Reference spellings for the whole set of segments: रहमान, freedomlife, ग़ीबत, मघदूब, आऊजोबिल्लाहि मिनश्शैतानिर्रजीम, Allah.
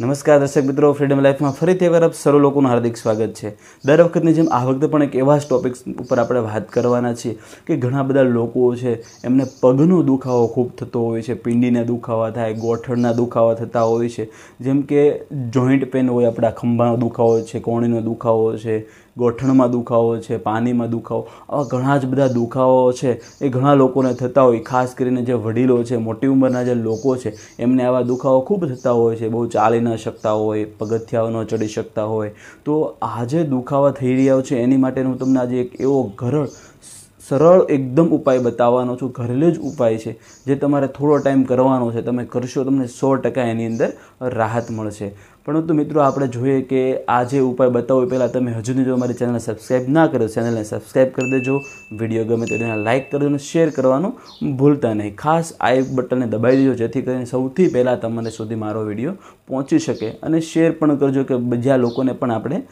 नमस्कार दर्शक मित्रों, फ्रीडम लाइफ में फरी एक बार आप सर्व लोगों को हार्दिक स्वागत है। दर वखतनी जेम आ वखते पण एक एवा टॉपिक्स पर आपणे वात करवाना छे कि घणा बधा लोको छे एमने पगनो दुखावो खूब थतो होय छे, पींडीना दुखावा थाय, गोठणना दुखावा थता होय छे, जेम के जॉइंट पेन होय, आपड़ा खंभानो दुखावो छे, कोणीनो दुखावो छे, गोठणमां दुखावो छे, पानीमां दुखावो, आवा घणा ज बधा दुखावाओ छे ए घणा लोकोने थता होय। खास करीने जे वडीलो छे, मोटी उंमરના जे લોકો છે એમને આવા દુખાવો ખૂબ થતા હોય છે, બહુ ચાલી ન શકતા હોય, પગથિયાઓ ન ચડી શકતા હોય। તો આજે દુખાવા થઈ રહ્યા છે એની માટે હું તમને આજે એક એવો ઘરળ सरल एकदम उपाय बतावानो छूं। घरेलू ज उपाय छे जे तमारे थोड़ो टाइम करवानो छे, तमे करशो तमने 100% एनी अंदर राहत मळशे। परंतु मित्रों, आपणे जोईए के आज उपाय बतावो ए पहेला तमे हजू जो अमारी चेनल सब्सक्राइब ना करो, चेनलने सब्सक्राइब कर देजो, विडियो गमे तो लाइक कर देजो, शेर करवानुं भूलता नहीं। खास आ बटनने दबावी देजो जेथी करीने सौथी पहेला तमने सुधी मारो विडियो पहोंची शके, अने शेर पण करजो के बीजा लोकोने पण आपणे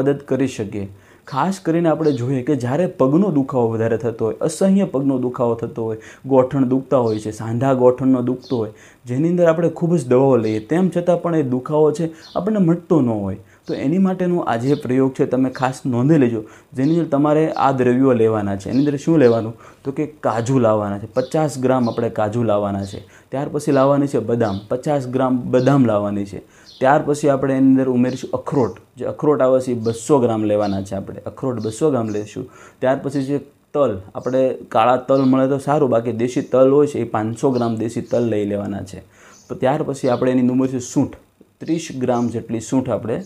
मदद करी शकीए। खास करीने आपणे जोईए के ज्यारे पगनो दुखावो वधारे थतो होय, असह्य पगनो दुखावो थतो होय, गोठण दुखता होय छे, सांधा गोठणनो दुखतो होय, जेनी अंदर आपणे खूब ज दवाओ लईए तेम छतां पण ए दुखावो छे आपणे मटतो न होय, तो एनी माटेनो आ जे प्रयोग छे तमे खास नोंधी लेजो। जेनी अंदर तमारे आ द्रव्यो लेवाना छे। एनी अंदर शुं लेवानुं तो के काजू लाववाना छे, 50 ग्राम आपणे काजू लाववाना छे। त्यार पछी लाववानी छे बदाम, 50 ग्राम बदाम लाववानी छे। त्यार पछी आपणे एनी अंदर उमेरशुं अखरोट, जे अखरोट आवे छे 200 ग्राम लेवाना छे, आपणे अखरोट 200 ग्राम लेशुं। त्यार पछी जे तल, आपणे काळा तल मळे तो सारुं, बाकी देशी तल होय छे 500 ग्राम देशी तल लई लेवाना छे। तो त्यार पछी आपणे एनी उमेर छे सूंठ, 30 ग्राम जेटली सूंठ आपणे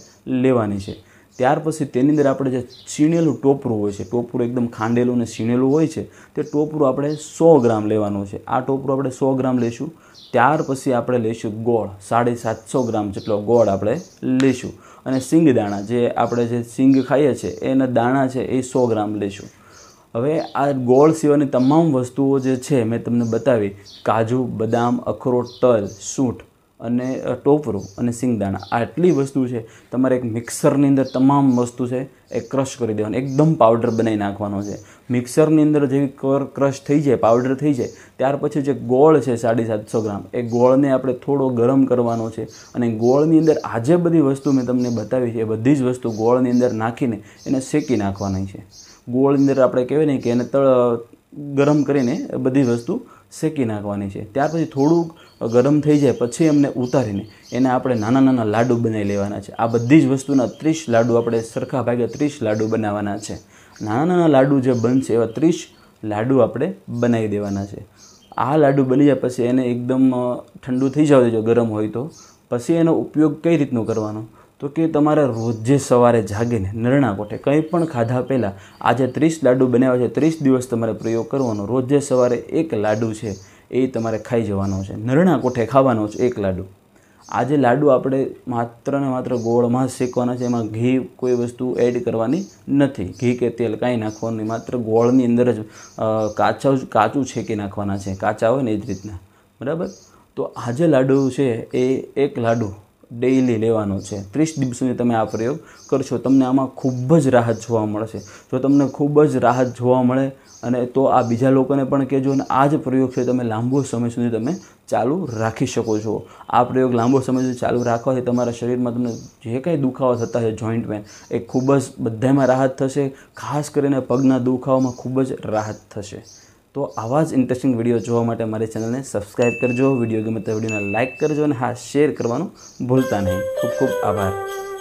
लेवानी छे। त्यार पछी तेनी अंदर आपणे जे छीणेलुं टोपरुं होय छे, टोपरुं एकदम खांडेलुं अने छीणेलुं होय छे, ते टोपरुं आपणे 100 ग्राम लेवानुं छे। आ टोपरुं आपणे 100 ग्राम लेशुं। त्यार पछी आपणे लेशुं गोळ, 750 ग्राम जेटलो गोळ आपणे लेशुं, अने सींगदाणा, जे आपणे जे सींग खाઈએ छे एना दाणा छे ए 100 ग्राम लेशुं। हवे आ गोळ सिवायनी तमाम वस्तुओ जे छे मैं तमने बतावी, काजू, बदाम, अखरोट, तल, सूंठ अने टोपरू अने सींगदाणा, आटली वस्तु है तमारे एक मिक्सरनी अंदर तमाम वस्तु है ए क्रश करी देवानी, एकदम पाउडर बनावी नाखवानो छे। मिक्सरनी अंदर जेवी क्रश थई जाए, पाउडर थई जाए, त्यार पछी जे गोळ छे 750 ग्राम, ए गोळने आपणे थोड़ो गरम करवानो छे, अने गोळनी अंदर आ जे बधी वस्तु मैं तमने बतावी छे ए बधी ज वस्तु गोळनी अंदर नाखीने एने शेकी नाखवानी छे। गोळनी अंदर आपणे कहेवाय ने के एने गरम करीने बधी वस्तु शेकी नाखवानी छे। त्यार पछी थोड़ुं गरम थी जाए पछी एमने उतारीने एना आपणे नाना नाना लाडू बनावी लेवाना छे। आ बधी ज वस्तुना 30 लाडू आपणे सरखा भागे 30 लाडू बनाववाना छे। नाना नाना लाडू जे बनशे एवा 30 लाडू आपणे बनावी देवाना छे। आ लाडू बनी जाए पछी एने एकदम ठंडू थी जावे देजो, गरम होय तो। पछी एनो उपयोग कई रीतनो करवानो, तो कि तमारे रोजे सवारे जागीने नरना कोठे कंई पण खाधा पहेला आ जे 30 लाडू बनाव्या छे 30 દિવસ तमारे प्रयोग करवानो। रोजे सवारे 1 लाडू छे ए तमारे खाई जवानो छे, नरना कोठे खावानो छे 1 लाडू। आ जे लाडू आपणे मात्र ने मात्र गोळमां शेकवाना छे, एमां घी कोई वस्तु एड करवानी नथी, घी के तेल कांई नाखवानुं नथी, मात्र गोळनी अंदर ज काचू शेकी नाखवाना छे, काचा होय ने ए ज रीतना, बराबर। तो आ जे लाडू छे ए 1 लाडू डेली लेवानो छे। 30 દિવસ सुधी तमे आ प्रयोग करशो, तमने आमां खूब ज राहत जोवा मळशे। जो तमने खूब ज राहत जोवा मळे अने तो आ बीजा लोकोने पण कहेजो, अने आ ज प्रयोग छे तमे लांबो समय सुधी तमे चालू राखी शको छो। आ प्रयोग लांबो समय सुधी चालू राखवाथी तमारा शरीरमां तमने जे कांई दुखावा थता होय, जॉइंट पेन, ए खूब ज बधायमां राहत थशे। खास करीने पगना दुखावामां खूब ज राहत थशे। तो आवा ज इंटरेस्टिंग विडियो जोवा माटे मारी चेनलने सब्सक्राइब करजो, विडियो गमे तो विडियोने लाइक करजो, अने हाँ शेर करवानुं भूलता नहीं। खूब खूब आभार।